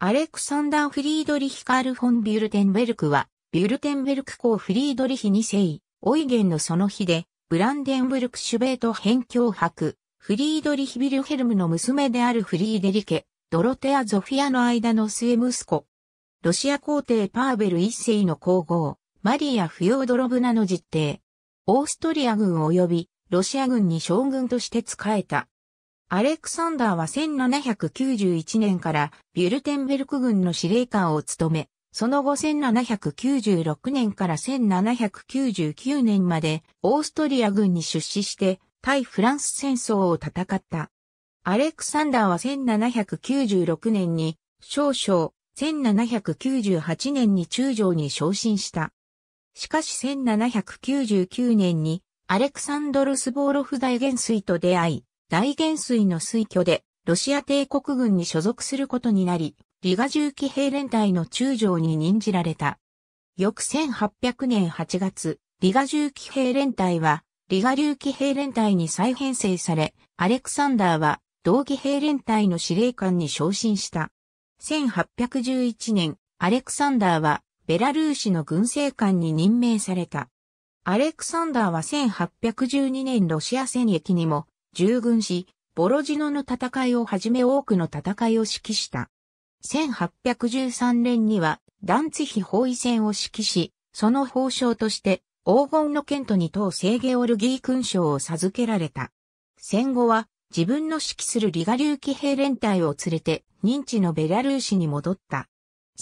アレクサンダー・フリードリヒ・カール・フォン・ビュルテンベルクは、ビュルテンベルク公フリードリヒ2世、オイゲンのその日で、ブランデンブルク・シュベート辺境伯、フリードリヒ・ヴィルヘルムの娘であるフリーデリケ、ドロテア・ゾフィアの間の末息子。ロシア皇帝パーベル1世の皇后、マリア・フィオドロブナの実弟。オーストリア軍及び、ロシア軍に将軍として仕えた。アレクサンダーは1791年からビュルテンベルク軍の司令官を務め、その後1796年から1799年までオーストリア軍に出資して対フランス戦争を戦った。アレクサンダーは1796年に少将、1798年に中将に昇進した。しかし1799年にアレクサンドル・スボーロフ大元帥と出会い、大元帥の推挙で、ロシア帝国軍に所属することになり、リガ重騎兵連隊の中将に任じられた。翌1800年8月、リガ重騎兵連隊は、リガ流騎兵連隊に再編成され、アレクサンダーは、同騎兵連隊の司令官に昇進した。1811年、アレクサンダーは、ベラルーシの軍政官に任命された。アレクサンダーは1812年ロシア戦役にも、従軍し、ボロジノの戦いをはじめ多くの戦いを指揮した。1813年には、ダンツィヒ包囲戦を指揮し、その褒章として、黄金の剣と2等聖ゲオルギー勲章を授けられた。戦後は、自分の指揮するリガ流騎兵連隊を連れて、認知のベラルーシに戻った。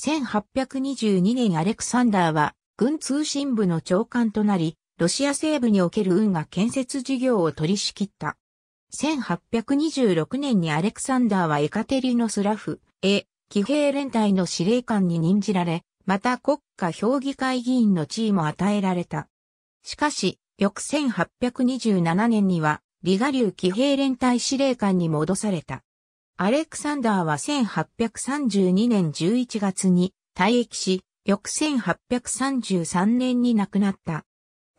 1822年アレクサンダーは、軍通信部の長官となり、ロシア西部における運河建設事業を取り仕切った。1826年にアレクサンダーはエカテリノスラフ、騎兵連隊の司令官に任じられ、また国家評議会議員の地位も与えられた。しかし、翌1827年には、リガ流騎兵連隊司令官に戻された。アレクサンダーは1832年11月に退役し、翌1833年に亡くなった。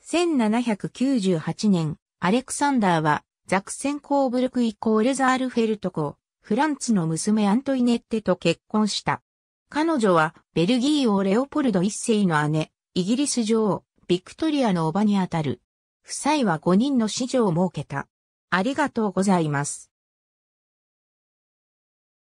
1798年、アレクサンダーは、ザクセンコーブルク=レザールフェルト公、フランツの娘アントイネッテと結婚した。彼女は、ベルギー王レオポルド一世の姉、イギリス女王、ビクトリアの叔母にあたる。夫妻は5人の子女を設けた。ありがとうございます。